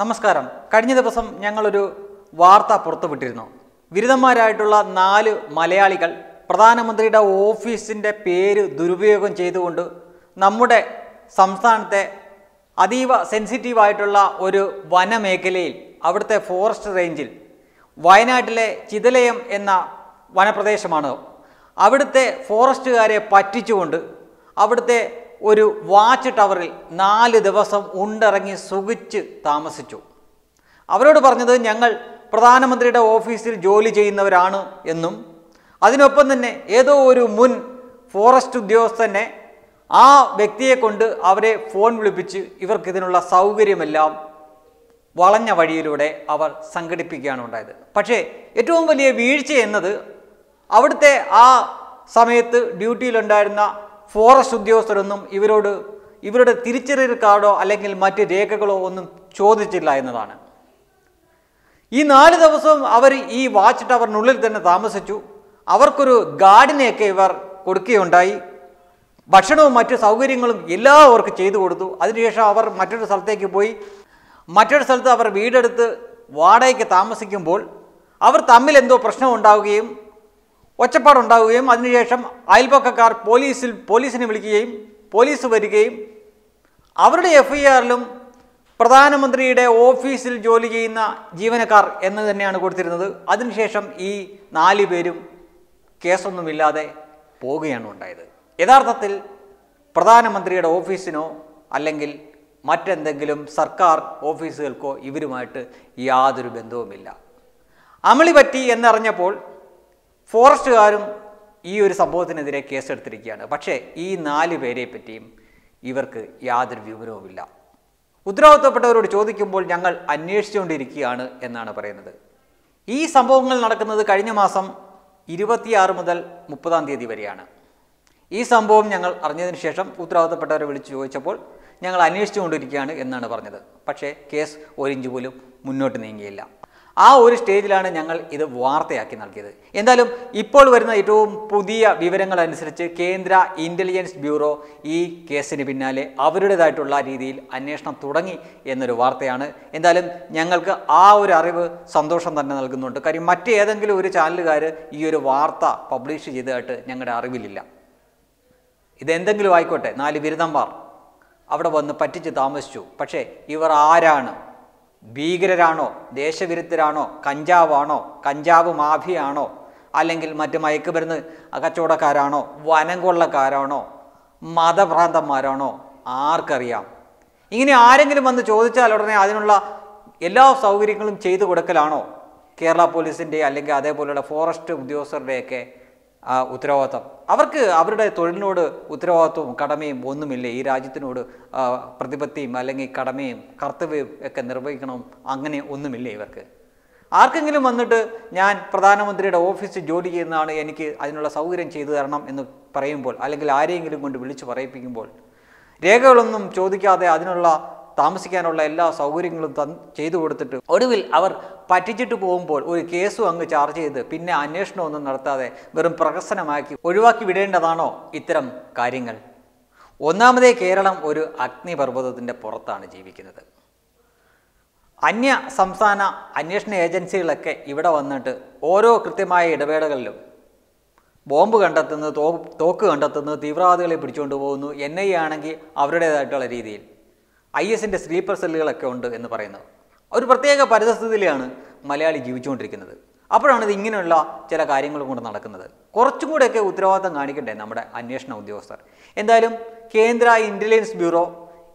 നമസ്കാരം. കഴിഞ്ഞ ദിവസം ഞങ്ങളൊരു വാർത്ത പുറത്തുവിട്ടിരുന്നു. വിരുദ്ധന്മാരായിട്ടുള്ള 4 മലയാളികൾ പ്രധാനമന്ത്രിയുടെ ഓഫീസിൻ്റെ പേര് ദുരുപയോഗം ചെയ്തുകൊണ്ട് നമ്മുടെ സംസ്ഥാനത്തെ അതീവ സെൻസിറ്റീവ് ആയിട്ടുള്ള ഒരു വനമേഖലയിൽ, അവിടുത്തെ ഫോറസ്റ്റ് റേഞ്ചിൽ, വയനാട്ടിലെ ചിതലയം എന്ന വനപ്രദേശമാണ്, അവിടുത്തെ ഫോറസ്റ്റുകാരെ പറ്റിച്ചുകൊണ്ട് അവിടുത്തെ ഒരു വാച്ച് ടവറിൽ 4 ദിവസം ഉണ്ടിറങ്ങി സുഖിച്ച് താമസിച്ചു. അവരോട് പറഞ്ഞത് ഞങ്ങൾ പ്രധാനമന്ത്രിയുടെ ഓഫീസിൽ ജോലി ചെയ്യുന്നവരാണ് എന്നും അതിനൊപ്പം തന്നെ ഏതോ ഒരു മുൻ ഫോറസ്റ്റ് ഉദ്യോഗസ്ഥനെ ആ വ്യക്തിയെ കൊണ്ട് അവരെ ഫോൺ വിളിപ്പിച്ച് ഇവർക്കിതിനുള്ള സൗകര്യമെല്ലാം വളഞ്ഞ വഴിയിലൂടെ അവർ സംഘടിപ്പിക്കുകയാണ് ഉണ്ടായത്. പക്ഷേ ഏറ്റവും വലിയ വീഴ്ച എന്നത് അവിടുത്തെ ആ സമയത്ത് ഡ്യൂട്ടിയിലുണ്ടായിരുന്ന ഫോറസ്റ്റ് ഉദ്യോഗസ്ഥരൊന്നും ഇവരുടെ തിരിച്ചറിയൽ കാർഡോ അല്ലെങ്കിൽ മറ്റ് രേഖകളോ ഒന്നും ചോദിച്ചില്ല എന്നതാണ്. ഈ 4 ദിവസവും അവർ ഈ വാച്ച് ടവറിനുള്ളിൽ തന്നെ താമസിച്ചു. അവർക്കൊരു ഗാർഡിനെയൊക്കെ ഇവർ കൊടുക്കുകയുണ്ടായി. ഭക്ഷണവും മറ്റു സൗകര്യങ്ങളും എല്ലാം അവർക്ക് ചെയ്തു കൊടുത്തു. അതിനുശേഷം അവർ മറ്റൊരു സ്ഥലത്ത് അവർ വീടെടുത്ത് വാടകയ്ക്ക് താമസിക്കുമ്പോൾ അവർ തമ്മിൽ എന്തോ പ്രശ്നം ഉണ്ടാവുകയും ഒച്ചപ്പാടുണ്ടാവുകയും അതിനുശേഷം അയൽപക്കക്കാർ പോലീസിനെ വിളിക്കുകയും പോലീസ് വരികയും അവരുടെ FIR-ലും പ്രധാനമന്ത്രിയുടെ ഓഫീസിൽ ജോലി ചെയ്യുന്ന ജീവനക്കാർ എന്ന് തന്നെയാണ് കൊടുത്തിരുന്നത്. അതിനുശേഷം ഈ 4 പേരും കേസൊന്നുമില്ലാതെ പോവുകയാണ് ഉണ്ടായത്. യഥാർത്ഥത്തിൽ പ്രധാനമന്ത്രിയുടെ ഓഫീസിനോ അല്ലെങ്കിൽ മറ്റെന്തെങ്കിലും സർക്കാർ ഓഫീസുകൾക്കോ ഇവരുമായിട്ട് യാതൊരു ബന്ധവുമില്ല. അമളി പറ്റി എന്നറിഞ്ഞപ്പോൾ ഫോറസ്റ്റുകാരും ഈ ഒരു സംഭവത്തിനെതിരെ കേസെടുത്തിരിക്കുകയാണ്. പക്ഷേ ഈ 4 പേരെ പറ്റിയും ഇവർക്ക് യാതൊരു വിവരവുമില്ല. ഉത്തരവാദിത്തപ്പെട്ടവരോട് ചോദിക്കുമ്പോൾ ഞങ്ങൾ അന്വേഷിച്ചുകൊണ്ടിരിക്കുകയാണ് എന്നാണ് പറയുന്നത്. ഈ സംഭവങ്ങൾ നടക്കുന്നത് കഴിഞ്ഞ മാസം 26 മുതൽ 30-ആം തീയതി വരെയാണ്. ഈ സംഭവം ഞങ്ങൾ അറിഞ്ഞതിന് ശേഷം ഉത്തരവാദിത്തപ്പെട്ടവരെ വിളിച്ചു ചോദിച്ചപ്പോൾ ഞങ്ങൾ അന്വേഷിച്ചുകൊണ്ടിരിക്കുകയാണ് എന്നാണ് പറഞ്ഞത്. പക്ഷേ കേസ് ഒരിഞ്ച് പോലും മുന്നോട്ട് നീങ്ങിയില്ല. ആ ഒരു സ്റ്റേജിലാണ് ഞങ്ങൾ ഇത് വാർത്തയാക്കി നൽകിയത്. എന്തായാലും ഇപ്പോൾ വരുന്ന ഏറ്റവും പുതിയ വിവരങ്ങളനുസരിച്ച് കേന്ദ്ര ഇൻ്റലിജൻസ് ബ്യൂറോ ഈ കേസിന് പിന്നാലെ അവരുടേതായിട്ടുള്ള രീതിയിൽ അന്വേഷണം തുടങ്ങി എന്നൊരു വാർത്തയാണ്. എന്തായാലും ഞങ്ങൾക്ക് ആ ഒരു അറിവ് സന്തോഷം തന്നെ നൽകുന്നുണ്ട്. കാര്യം മറ്റേതെങ്കിലും ഒരു ചാനലുകാർ ഈ ഒരു വാർത്ത പബ്ലിഷ് ചെയ്തതായിട്ട് ഞങ്ങളുടെ അറിവിലില്ല. ഇതെന്തെങ്കിലും ആയിക്കോട്ടെ, 4 ബിരുദന്മാർ അവിടെ വന്ന് പറ്റിച്ച് താമസിച്ചു. പക്ഷേ ഇവർ ആരാണ്? ഭീകരരാണോ? ദേശവിരുദ്ധരാണോ? കഞ്ചാവാണോ? കഞ്ചാവ് മാഫിയാണോ? അല്ലെങ്കിൽ മറ്റ് മയക്കുമരുന്ന് കച്ചവടക്കാരാണോ? വനംകൊള്ളക്കാരാണോ? മതഭ്രാന്തന്മാരാണോ? ആർക്കറിയാം. ഇങ്ങനെ ആരെങ്കിലും വന്ന് ചോദിച്ചാൽ ഉടനെ അതിനുള്ള എല്ലാ സൗകര്യങ്ങളും ചെയ്തു കൊടുക്കലാണോ കേരള പോലീസിൻ്റെ അല്ലെങ്കിൽ അതേപോലെയുള്ള ഫോറസ്റ്റ് ഉദ്യോഗസ്ഥരുടെയൊക്കെ ഉത്തരവാദിത്വം? അവർക്ക് അവരുടെ തൊഴിലിനോട് ഉത്തരവാദിത്വവും കടമയും ഒന്നുമില്ല. ഈ രാജ്യത്തിനോട് പ്രതിബദ്ധതയും അല്ലെങ്കിൽ കടമയും കർത്തവ്യവും ഒക്കെ നിർവഹിക്കണം, അങ്ങനെ ഒന്നുമില്ല ഇവർക്ക്. ആർക്കെങ്കിലും വന്നിട്ട് ഞാൻ പ്രധാനമന്ത്രിയുടെ ഓഫീസിൽ ജോലി ചെയ്യുന്നതാണ്, എനിക്ക് അതിനുള്ള സൗകര്യം ചെയ്തു തരണം എന്ന് പറയുമ്പോൾ അല്ലെങ്കിൽ ആരെയെങ്കിലും കൊണ്ട് വിളിച്ച് പറയിപ്പിക്കുമ്പോൾ രേഖകളൊന്നും ചോദിക്കാതെ അതിനുള്ള താമസിക്കാനുള്ള എല്ലാ സൗകര്യങ്ങളും ചെയ്തു കൊടുത്തിട്ട് ഒടുവിൽ അവർ പറ്റിച്ചിട്ട് പോകുമ്പോൾ ഒരു കേസും അങ്ങ് ചാർജ് ചെയ്ത് പിന്നെ അന്വേഷണമൊന്നും നടത്താതെ വെറും പ്രഹസനമാക്കി ഒഴിവാക്കി വിടേണ്ടതാണോ ഇത്തരം കാര്യങ്ങൾ? ഒന്നാമതേ കേരളം ഒരു അഗ്നിപർവ്വതത്തിൻ്റെ പുറത്താണ് ജീവിക്കുന്നത്. അന്യ സംസ്ഥാന അന്വേഷണ ഏജൻസികളൊക്കെ ഇവിടെ വന്നിട്ട് ഓരോ കൃത്യമായ ഇടവേളകളിലും ബോംബ് കണ്ടെത്തുന്നത്, തോക്ക് കണ്ടെത്തുന്നത്, തീവ്രവാദികളെ പിടിച്ചുകൊണ്ട് പോകുന്നു. NI ആണെങ്കിൽ അവരുടേതായിട്ടുള്ള രീതിയിൽ IS-ൻ്റെ സ്ലീപ്പർ സെല്ലുകളൊക്കെ ഉണ്ട് എന്ന് പറയുന്നത് ഒരു പ്രത്യേക പരിതസ്ഥിതിയിലാണ് മലയാളി ജീവിച്ചുകൊണ്ടിരിക്കുന്നത്. അപ്പോഴാണ് ഇത് ഇങ്ങനെയുള്ള ചില കാര്യങ്ങൾ കൊണ്ട് നടക്കുന്നത്. കുറച്ചും കൂടെയൊക്കെ ഉത്തരവാദിത്തം കാണിക്കട്ടെ നമ്മുടെ അന്വേഷണ ഉദ്യോഗസ്ഥർ. എന്തായാലും കേന്ദ്ര ഇൻ്റലിജൻസ് ബ്യൂറോ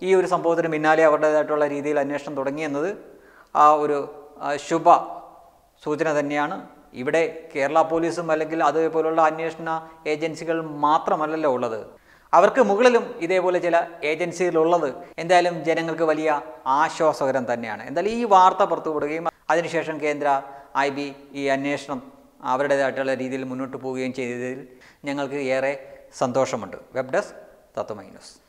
ഈ ഒരു സംഭവത്തിന് പിന്നാലെ അവരുടേതായിട്ടുള്ള രീതിയിൽ അന്വേഷണം തുടങ്ങിയെന്നത് ആ ഒരു ശുഭ സൂചന തന്നെയാണ്. ഇവിടെ കേരള പോലീസും അല്ലെങ്കിൽ അതേപോലുള്ള അന്വേഷണ ഏജൻസികൾ മാത്രമല്ലല്ലോ ഉള്ളത്, അവർക്ക് മുകളിലും ഇതേപോലെ ചില ഏജൻസികളുള്ളത്. എന്തായാലും ജനങ്ങൾക്ക് വലിയ ആശ്വാസകരം തന്നെയാണ്. എന്തായാലും ഈ വാർത്ത പുറത്തുവിടുകയും അതിനുശേഷം കേന്ദ്ര IB ഈ അന്വേഷണം അവരുടേതായിട്ടുള്ള രീതിയിൽ മുന്നോട്ട് പോവുകയും ചെയ്തതിൽ ഞങ്ങൾക്ക് ഏറെ സന്തോഷമുണ്ട്. Web desk Tatwamayi news.